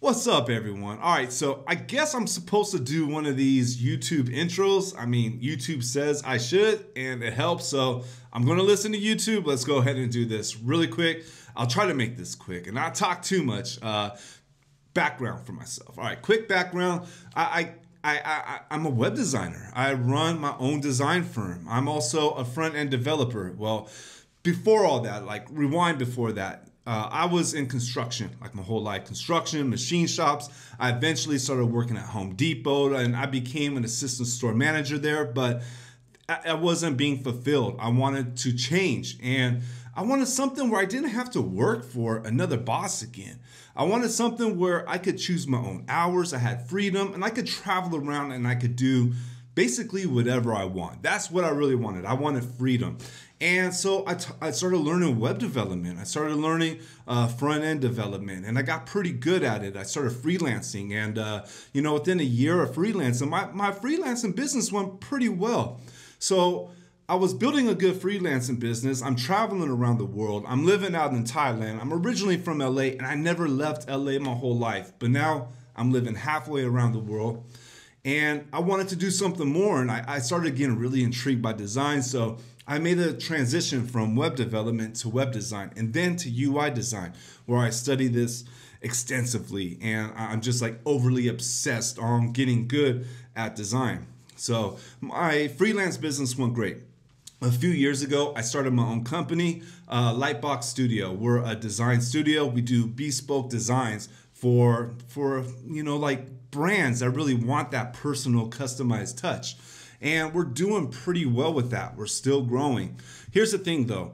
What's up, everyone? All right, so I guess I'm supposed to do one of these YouTube intros. I mean, YouTube says I should, and it helps, so I'm gonna listen to YouTube. Let's go ahead and do this really quick. I'll try to make this quick and not talk too much. Background for myself. All right, quick background. I'm a web designer. I run my own design firm. I'm also a front-end developer. Well, before all that, like rewind before that, I was in construction, like my whole life, construction, machine shops. I eventually started working at Home Depot and I became an assistant store manager there, but I wasn't being fulfilled. I wanted to change and I wanted something where I didn't have to work for another boss again. I wanted something where I could choose my own hours. I had freedom and I could travel around and I could do basically whatever I want. That's what I really wanted. I wanted freedom. And so I started learning web development. I started learning front-end development and I got pretty good at it. I started freelancing and you know, within a year of freelancing, my freelancing business went pretty well. So I was building a good freelancing business. I'm traveling around the world. I'm living out in Thailand. I'm originally from LA and I never left LA my whole life, but now I'm living halfway around the world. And I wanted to do something more and I started getting really intrigued by design. So I made a transition from web development to web design and then to UI design, where I study this extensively and I'm just like overly obsessed on getting good at design. So my freelance business went great. A few years ago, I started my own company, Lytbox Studio. We're a design studio. We do bespoke designs for you know, like brands that really want that personal customized touch. And we're doing pretty well with that. We're still growing. Here's the thing though,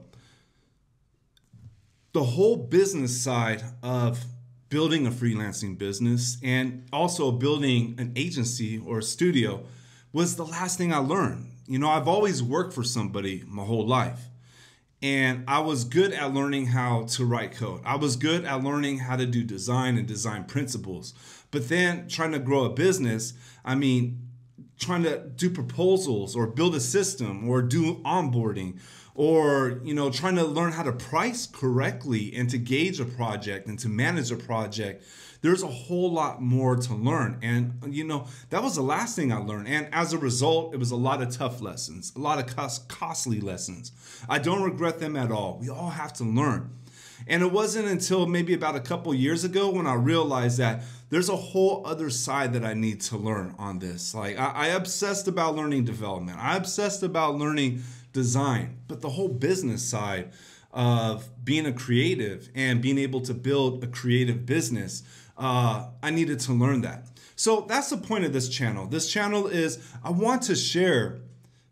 the whole business side of building a freelancing business and also building an agency or a studio was the last thing I learned. You know, I've always worked for somebody my whole life. And I was good at learning how to write code. I was good at learning how to do design and design principles. But then trying to grow a business, I mean, trying to do proposals or build a system or do onboarding or, you know, trying to learn how to price correctly and to gauge a project and to manage a project. There's a whole lot more to learn. And, you know, that was the last thing I learned. And as a result, it was a lot of tough lessons, a lot of costly lessons. I don't regret them at all. We all have to learn. And it wasn't until maybe about a couple years ago when I realized that there's a whole other side that I need to learn on this. Like I obsessed about learning development. I obsessed about learning design, but the whole business side of being a creative and being able to build a creative business, I needed to learn that. So that's the point of this channel. This channel is, I want to share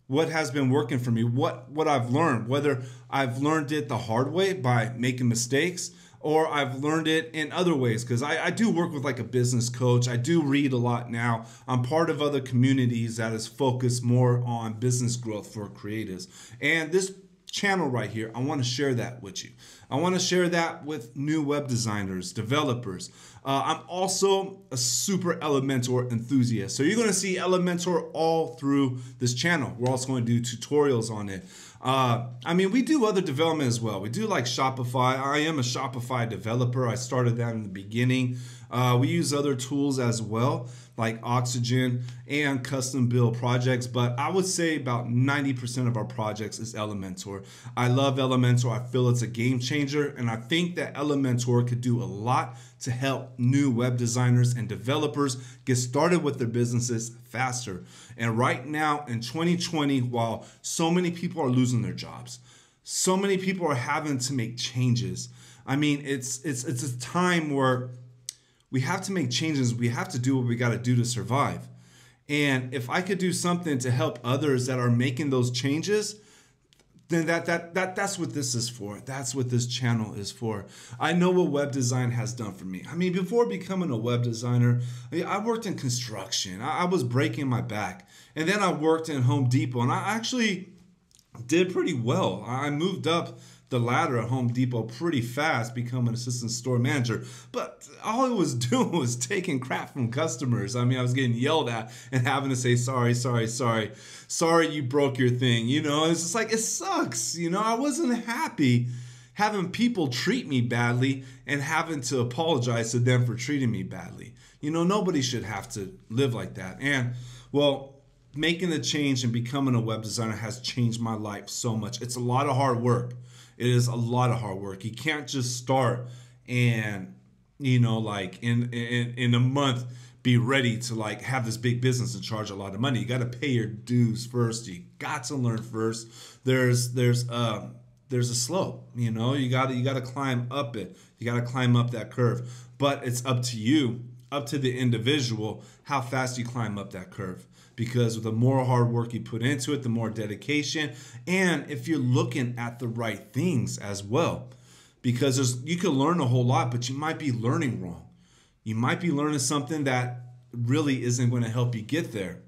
what has been working for me, what I've learned, whether I've learned it the hard way by making mistakes, or I've learned it in other ways, because I do work with like a business coach. I do read a lot now. I'm part of other communities that is focused more on business growth for creatives. And this channel right here, I want to share that with you. I want to share that with new web designers, developers. I'm also a super Elementor enthusiast. So you're going to see Elementor all through this channel. We're also going to do tutorials on it. I mean, we do other development as well. We do like Shopify. I am a Shopify developer. I started that in the beginning. We use other tools as well, like Oxygen and custom build projects. But I would say about 90% of our projects is Elementor. I love Elementor. I feel it's a game changer. And I think that Elementor could do a lot to help new web designers and developers get started with their businesses faster. And right now in 2020, while so many people are losing their jobs, so many people are having to make changes. I mean, it's a time where we have to make changes. We have to do what we got to do to survive. And if I could do something to help others that are making those changes, then that's what this is for. That's what this channel is for. I know what web design has done for me. I mean, before becoming a web designer, I worked in construction. I was breaking my back. And then I worked in Home Depot and I actually did pretty well. I moved up the ladder at Home Depot pretty fast, become an assistant store manager. But all I was doing was taking crap from customers. I mean, I was getting yelled at and having to say, sorry, sorry, sorry, sorry, you broke your thing. You know, it's just like, it sucks. You know, I wasn't happy. having people treat me badly and having to apologize to them for treating me badly. You know, nobody should have to live like that. And, well, making the change and becoming a web designer has changed my life so much. It's a lot of hard work. It is a lot of hard work. You can't just start and, you know, like in a month, be ready to like have this big business and charge a lot of money. You got to pay your dues first. You got to learn first. There's a slope, you know, you got to climb up it. You got to climb up that curve, but it's up to you, up to the individual, how fast you climb up that curve, because the more hard work you put into it, the more dedication. And if you're looking at the right things as well, because you could learn a whole lot, but you might be learning wrong. You might be learning something that really isn't going to help you get there.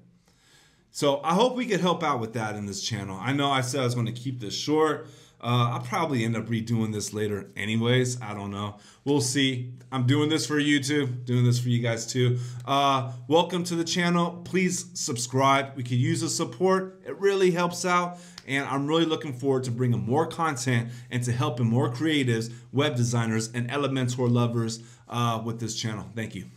So I hope we could help out with that in this channel. I know I said I was going to keep this short. I'll probably end up redoing this later anyways. I don't know. We'll see. I'm doing this for YouTube, doing this for you guys too. Welcome to the channel. Please subscribe. We could use the support. It really helps out. And I'm really looking forward to bringing more content and to helping more creatives, web designers, and Elementor lovers with this channel. Thank you.